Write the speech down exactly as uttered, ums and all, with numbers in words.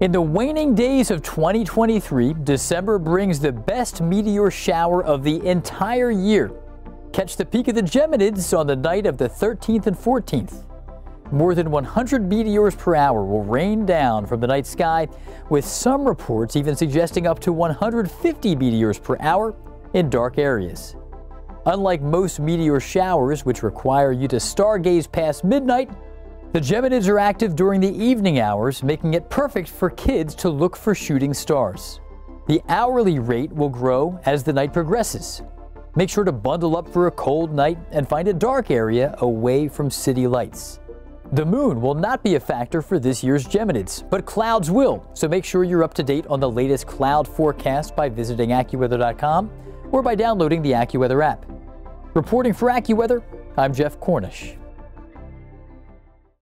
In the waning days of twenty twenty-three, December brings the best meteor shower of the entire year. Catch the peak of the Geminids on the night of the thirteenth and fourteenth. More than one hundred meteors per hour will rain down from the night sky, with some reports even suggesting up to one hundred fifty meteors per hour in dark areas. Unlike most meteor showers, which require you to stargaze past midnight, the Geminids are active during the evening hours, making it perfect for kids to look for shooting stars. The hourly rate will grow as the night progresses. Make sure to bundle up for a cold night and find a dark area away from city lights. The moon will not be a factor for this year's Geminids, but clouds will, so make sure you're up to date on the latest cloud forecast by visiting AccuWeather dot com or by downloading the AccuWeather app. Reporting for AccuWeather, I'm Jeff Cornish.